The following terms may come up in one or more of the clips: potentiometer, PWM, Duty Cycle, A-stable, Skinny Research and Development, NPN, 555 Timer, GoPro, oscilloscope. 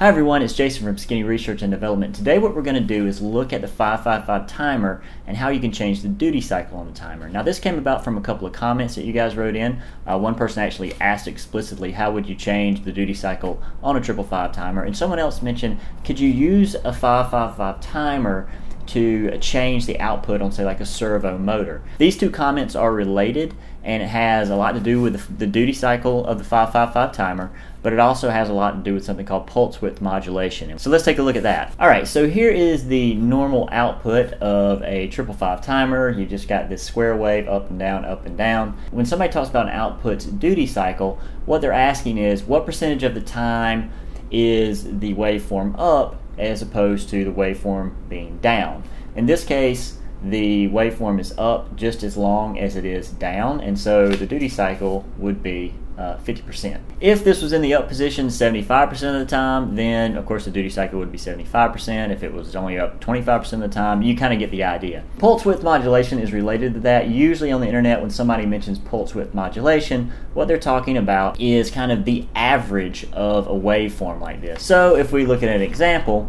Hi everyone, it's Jason from Skinny Research and Development. Today what we're going to do is look at the 555 timer and how you can change the duty cycle on the timer. Now this came about from a couple of comments that you guys wrote in. One person actually asked explicitly, how would you change the duty cycle on a 555 timer? And someone else mentioned, could you use a 555 timer to change the output on, say, like a servo motor? These two comments are related, and it has a lot to do with the duty cycle of the 555 timer, but it also has a lot to do with something called pulse width modulation. So let's take a look at that. Alright, so here is the normal output of a 555 timer. You just got this square wave up and down, up and down. When somebody talks about an output's duty cycle, what they're asking is what percentage of the time is the waveform up as opposed to the waveform being down. In this case, the waveform is up just as long as it is down, and so the duty cycle would be 50%. If this was in the up position 75% of the time, then of course the duty cycle would be 75%. If it was only up 25% of the time, you kind of get the idea. Pulse width modulation is related to that. Usually on the internet, when somebody mentions pulse width modulation, what they're talking about is kind of the average of a waveform like this. So if we look at an example,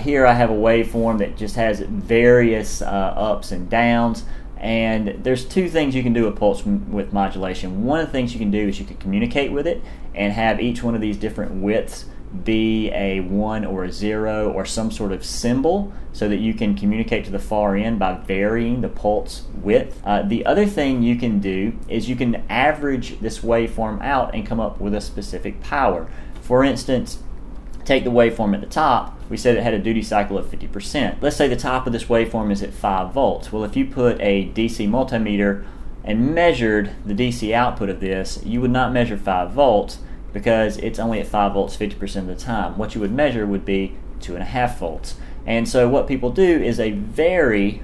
here I have a waveform that just has various ups and downs. And there's two things you can do with pulse width modulation. One of the things you can do is you can communicate with it and have each one of these different widths be a 1 or a 0 or some sort of symbol so that you can communicate to the far end by varying the pulse width. The other thing you can do is you can average this waveform out and come up with a specific power. For instance, take the waveform at the top. We said it had a duty cycle of 50%. Let's say the top of this waveform is at 5 volts. Well, if you put a DC multimeter and measured the DC output of this, you would not measure 5 volts because it's only at 5 volts 50% of the time. What you would measure would be 2.5 volts. And so what people do is they vary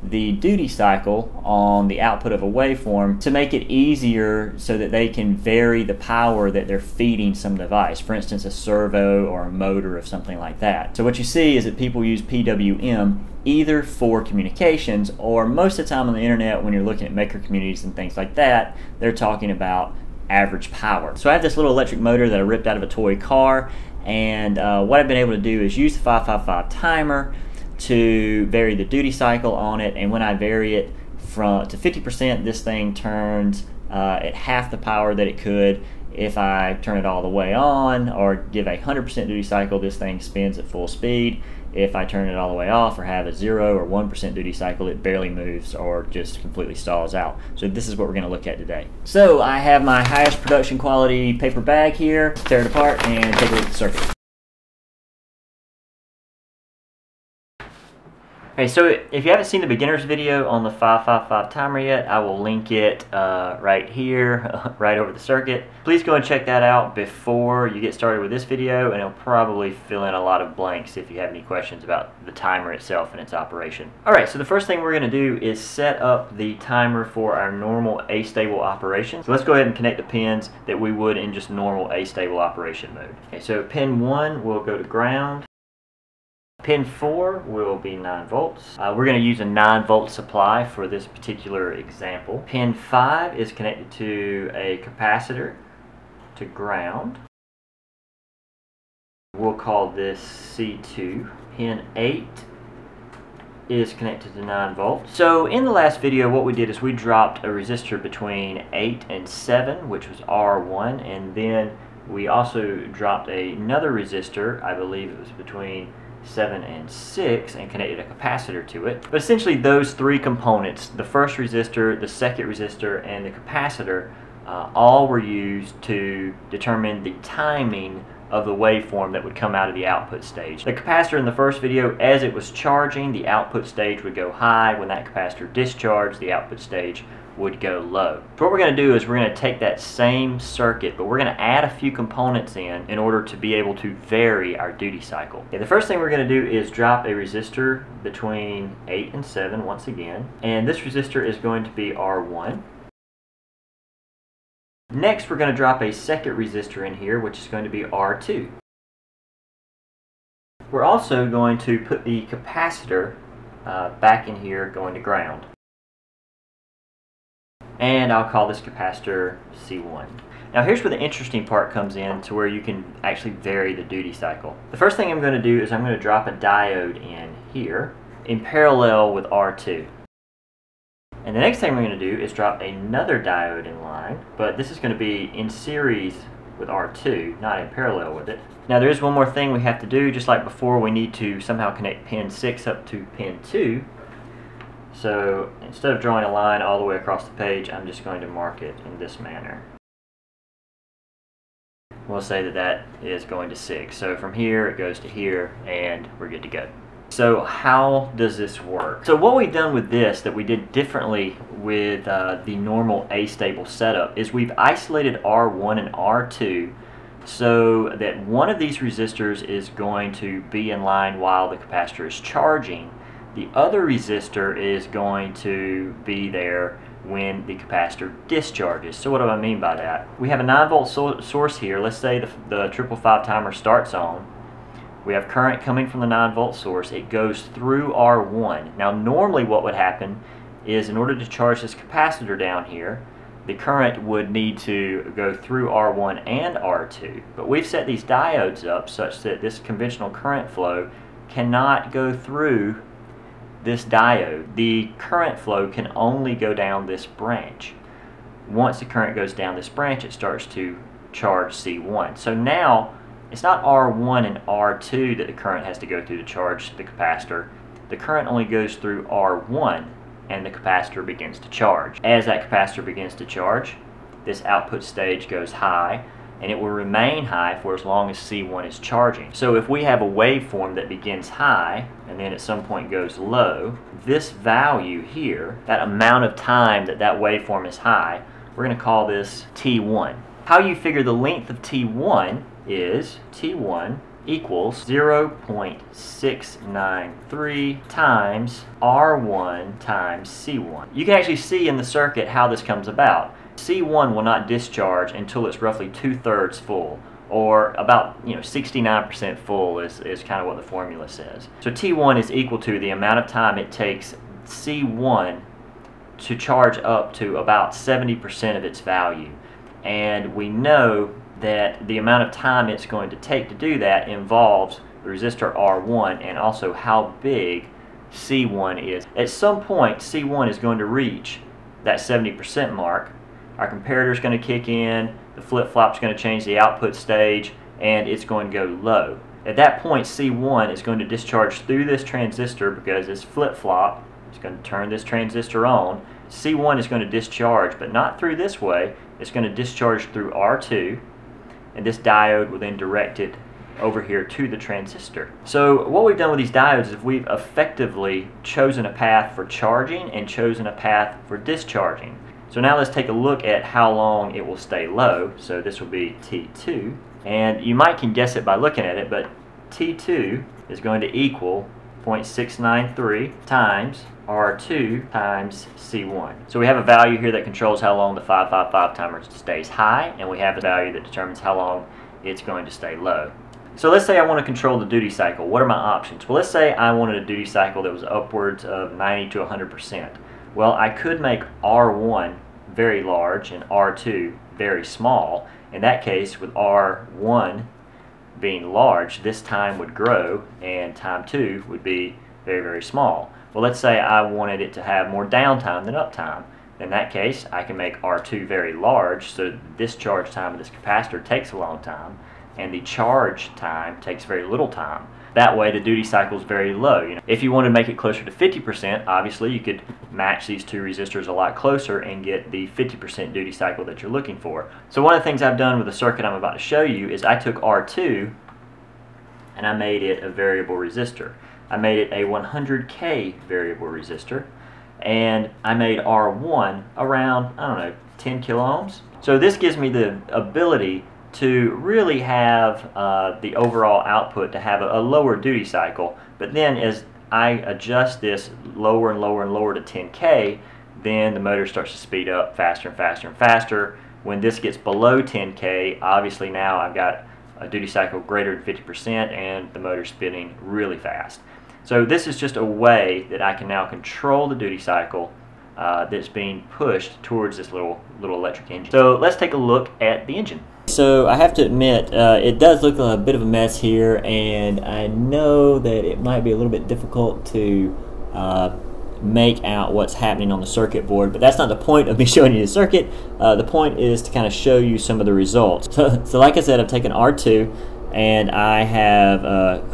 the duty cycle on the output of a waveform to make it easier so that they can vary the power that they're feeding some device, for instance a servo or a motor or something like that. So what you see is that people use PWM either for communications, or most of the time on the internet when you're looking at maker communities and things like that, they're talking about average power. So I have this little electric motor that I ripped out of a toy car, and what I've been able to do is use the 555 timer to vary the duty cycle on it, and when I vary it to 50%, this thing turns at half the power that it could if I turn it all the way on, or give a 100% duty cycle, this thing spins at full speed. If I turn it all the way off or have a 0 or 1% duty cycle, it barely moves or just completely stalls out. So this is what we're going to look at today. So I have my highest production quality paper bag here. Tear it apart and take a look at the circuit. Okay, so if you haven't seen the beginner's video on the 555 timer yet, I will link it right here, right over the circuit. Please go and check that out before you get started with this video, and it'll probably fill in a lot of blanks if you have any questions about the timer itself and its operation. Alright, so the first thing we're going to do is set up the timer for our normal A-stable operation. So let's go ahead and connect the pins that we would in just normal A-stable operation mode. Okay, so pin 1 will go to ground. Pin 4 will be 9 volts. We're going to use a 9 volt supply for this particular example. Pin 5 is connected to a capacitor to ground. We'll call this C2. Pin 8 is connected to 9 volts. So in the last video what we did is we dropped a resistor between 8 and 7, which was R1, and then we also dropped another resistor, I believe it was between 7 and 6, and connected a capacitor to it. But essentially those three components, the first resistor, the second resistor, and the capacitor, all were used to determine the timing of the waveform that would come out of the output stage. The capacitor in the first video, as it was charging, the output stage would go high. When that capacitor discharged, the output stage would go low. So what we're going to do is we're going to take that same circuit, but we're going to add a few components in order to be able to vary our duty cycle. Okay, the first thing we're going to do is drop a resistor between 8 and 7 once again, and this resistor is going to be R1. Next we're going to drop a second resistor in here, which is going to be R2. We're also going to put the capacitor back in here, going to ground. And I'll call this capacitor C1. Now here's where the interesting part comes in, to where you can actually vary the duty cycle. The first thing I'm going to do is I'm going to drop a diode in here in parallel with R2. And the next thing we're going to do is drop another diode in line, but this is going to be in series with R2, not in parallel with it. Now there is one more thing we have to do. Just like before, we need to somehow connect pin 6 up to pin 2. So instead of drawing a line all the way across the page, I'm just going to mark it in this manner. We'll say that that is going to 6. So from here it goes to here, and we're good to go. So how does this work? So what we've done with this that we did differently with the normal A-stable setup is we've isolated R1 and R2 so that one of these resistors is going to be in line while the capacitor is charging. The other resistor is going to be there when the capacitor discharges. So what do I mean by that? We have a 9-volt source here. Let's say the 555 timer starts on. We have current coming from the 9-volt source. It goes through R1. Now normally what would happen is, in order to charge this capacitor down here, the current would need to go through R1 and R2. But we've set these diodes up such that this conventional current flow cannot go through this diode. The current flow can only go down this branch. Once the current goes down this branch, it starts to charge C1. So now it's not R1 and R2 that the current has to go through to charge the capacitor. The current only goes through R1, and the capacitor begins to charge. As that capacitor begins to charge, this output stage goes high, and it will remain high for as long as C1 is charging. So if we have a waveform that begins high and then at some point goes low, this value here, that amount of time that that waveform is high, we're going to call this T1. How you figure the length of T1 is T1 equals 0.693 times R1 times C1. You can actually see in the circuit how this comes about. C1 will not discharge until it's roughly 2/3 full, or about 69% full is kind of what the formula says. So T1 is equal to the amount of time it takes C1 to charge up to about 70% of its value. And we know that the amount of time it's going to take to do that involves the resistor R1 and also how big C1 is. At some point, C1 is going to reach that 70% mark. Our comparator is going to kick in, the flip-flop is going to change the output stage, and it's going to go low. At that point, C1 is going to discharge through this transistor, because this flip-flop is going to turn this transistor on. C1 is going to discharge, but not through this way. It's going to discharge through R2, and this diode will then direct it over here to the transistor. So what we've done with these diodes is we've effectively chosen a path for charging and chosen a path for discharging. So now let's take a look at how long it will stay low. So this will be T2, and you might can guess it by looking at it, but T2 is going to equal 0.693 times R2 times C1. So we have a value here that controls how long the 555 timer stays high, and we have a value that determines how long it's going to stay low. So let's say I want to control the duty cycle. What are my options? Well, let's say I wanted a duty cycle that was upwards of 90 to 100%. Well, I could make R1 very large and R2 very small. In that case, with R1 being large, this time would grow and time 2 would be very, very small. Well, let's say I wanted it to have more downtime than uptime. In that case, I can make R2 very large, so the discharge time of this capacitor takes a long time, and the charge time takes very little time. That way, the duty cycle is very low. If you want to make it closer to 50%, obviously you could match these two resistors a lot closer and get the 50% duty cycle that you're looking for. So one of the things I've done with the circuit I'm about to show you is I took R2 and I made it a variable resistor. I made it a 100K variable resistor, and I made R1 around, 10 kiloohms. So this gives me the ability to really have the overall output to have a lower duty cycle. But then as I adjust this lower and lower and lower to 10K, then the motor starts to speed up faster and faster and faster. When this gets below 10K, obviously now I've got a duty cycle greater than 50% and the motor's spinning really fast. So this is just a way that I can now control the duty cycle that's being pushed towards this little electric engine. So let's take a look at the engine. So I have to admit, it does look like a bit of a mess here, and I know that it might be a little bit difficult to make out what's happening on the circuit board, but that's not the point of me showing you the circuit. The point is to kind of show you some of the results. So like I said, I've taken R2 and I have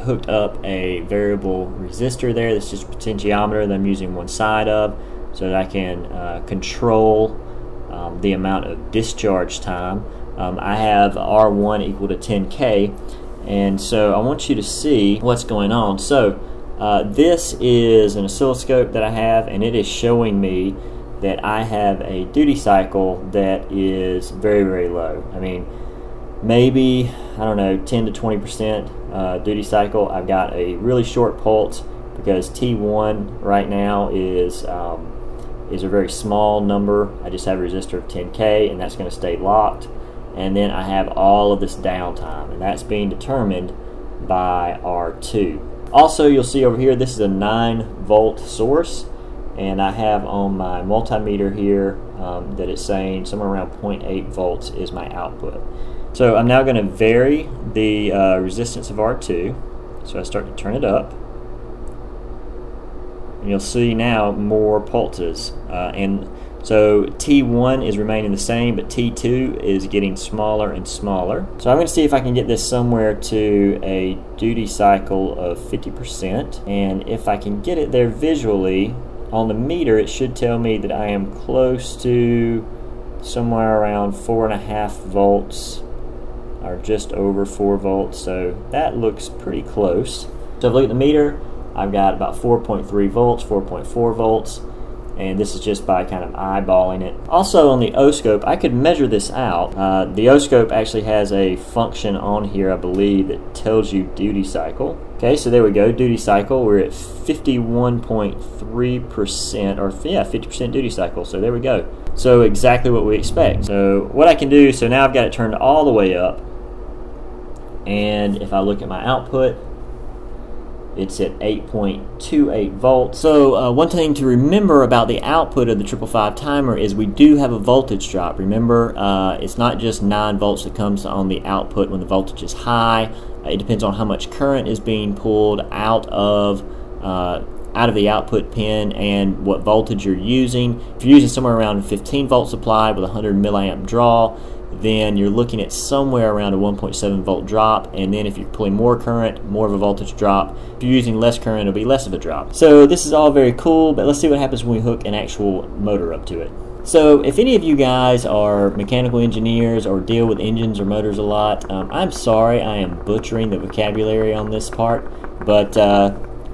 hooked up a variable resistor there. This is potentiometer that I'm using one side of, so that I can control the amount of discharge time. I have R1 equal to 10K, and so I want you to see what's going on. So this is an oscilloscope that I have, and it is showing me that I have a duty cycle that is very, very low. I mean, maybe, I don't know, 10 to 20% duty cycle. I've got a really short pulse because T1 right now is a very small number. I just have a resistor of 10K, and that's going to stay locked. And then I have all of this downtime, and that's being determined by R2. Also, you'll see over here, this is a 9-volt source, and I have on my multimeter here that it's saying somewhere around 0.8 volts is my output. So I'm now going to vary the resistance of R2, so I start to turn it up. And you'll see now more pulses, and so T1 is remaining the same, but T2 is getting smaller and smaller. So I'm going to see if I can get this somewhere to a duty cycle of 50%, and if I can get it there visually on the meter, it should tell me that I am close to somewhere around 4.5 volts, or just over 4 volts. So that looks pretty close. So if I look at the meter, I've got about 4.3 volts, 4.4 volts. And this is just by kind of eyeballing it. Also on the O-scope, I could measure this out. The O-scope actually has a function on here, I believe, that tells you duty cycle. Okay, so there we go, duty cycle. We're at 51.3%, or yeah, 50% duty cycle, so there we go. So exactly what we expect. So what I can do, so now I've got it turned all the way up, and if I look at my output, it's at 8.28 volts. So one thing to remember about the output of the 555 timer is we do have a voltage drop. Remember, it's not just 9 volts that comes on the output when the voltage is high. It depends on how much current is being pulled out of the output pin and what voltage you're using. If you're using somewhere around 15 volts applied with a 100 milliamp draw, then you're looking at somewhere around a 1.7 volt drop, and then if you're pulling more current, more of a voltage drop. If you're using less current, it'll be less of a drop. So this is all very cool, but let's see what happens when we hook an actual motor up to it. So if any of you guys are mechanical engineers or deal with engines or motors a lot, I'm sorry I am butchering the vocabulary on this part, but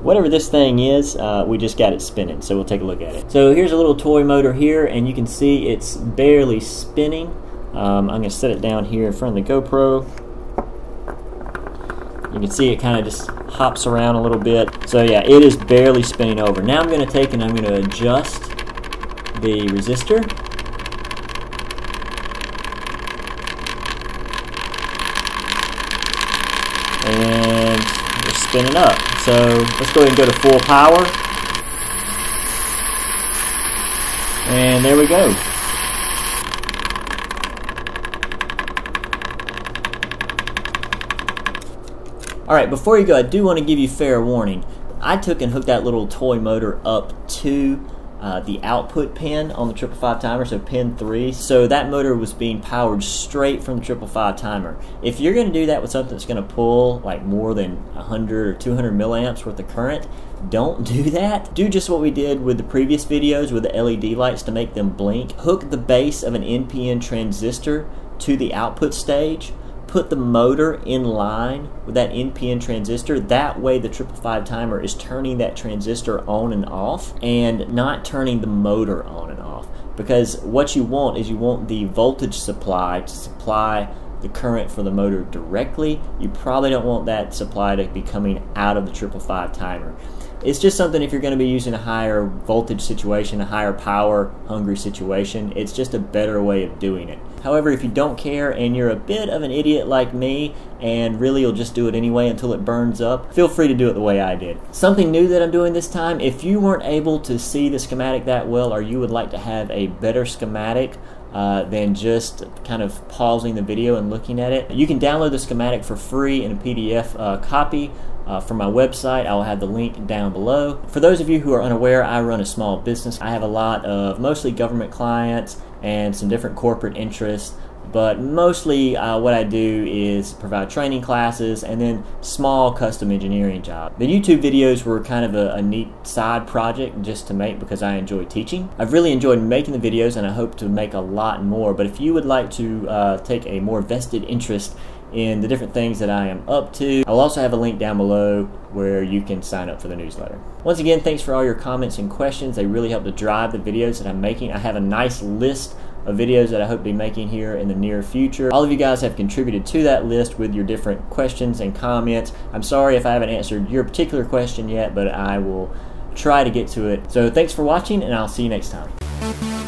whatever this thing is, we just got it spinning, so we'll take a look at it. So here's a little toy motor here, and you can see it's barely spinning. I'm going to set it down here in front of the GoPro. You can see it kind of just hops around a little bit. So yeah, it is barely spinning over. Now I'm going to take and I'm going to adjust the resistor. And we're spinning up. So let's go ahead and go to full power. And there we go. Alright, before you go, I do want to give you fair warning. I took and hooked that little toy motor up to the output pin on the 555 timer, so pin 3. So that motor was being powered straight from the 555 timer. If you're going to do that with something that's going to pull like more than 100 or 200 milliamps worth of current, don't do that. Do just what we did with the previous videos with the LED lights to make them blink. Hook the base of an NPN transistor to the output stage. Put the motor in line with that NPN transistor. That way the 555 timer is turning that transistor on and off and not turning the motor on and off. Because what you want is you want the voltage supply to supply the current for the motor directly, you probably don't want that supply to be coming out of the 555 timer. It's just something if you're going to be using a higher voltage situation, a higher power hungry situation, it's just a better way of doing it. However, if you don't care and you're a bit of an idiot like me and really you'll just do it anyway until it burns up, feel free to do it the way I did. Something new that I'm doing this time, if you weren't able to see the schematic that well or you would like to have a better schematic than just kind of pausing the video and looking at it, you can download the schematic for free in a PDF copy. From my website, I will have the link down below. For those of you who are unaware, I run a small business. I have a lot of mostly government clients and some different corporate interests, but mostly what I do is provide training classes and then small custom engineering jobs. The YouTube videos were kind of a neat side project just to make because I enjoy teaching. I've really enjoyed making the videos and I hope to make a lot more, but if you would like to take a more vested interest in the different things that I am up to, I will also have a link down below where you can sign up for the newsletter. Once again, thanks for all your comments and questions. They really help to drive the videos that I'm making. I have a nice list of videos that I hope to be making here in the near future. All of you guys have contributed to that list with your different questions and comments. I'm sorry if I haven't answered your particular question yet, but I will try to get to it. So thanks for watching, and I'll see you next time.